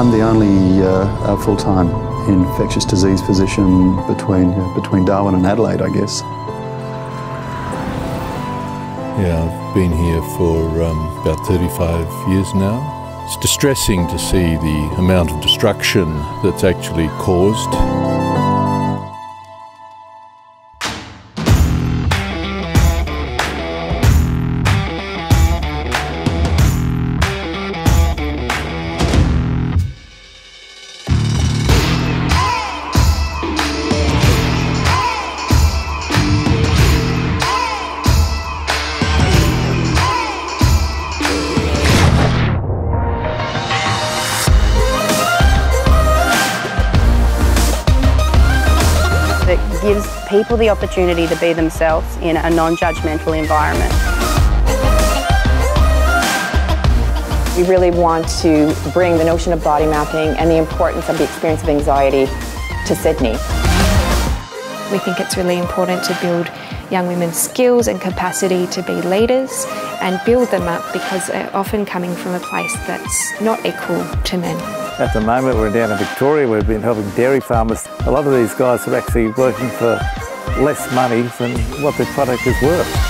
I'm the only full-time infectious disease physician between Darwin and Adelaide, I guess. Yeah, I've been here for about 35 years now. It's distressing to see the amount of destruction that's actually caused. It gives people the opportunity to be themselves in a non-judgmental environment. We really want to bring the notion of body mapping and the importance of the experience of anxiety to Sydney. We think it's really important to build young women's skills and capacity to be leaders and build them up, because they're often coming from a place that's not equal to men. At the moment, we're down in Victoria. We've been helping dairy farmers. A lot of these guys are actually working for less money than what their product is worth.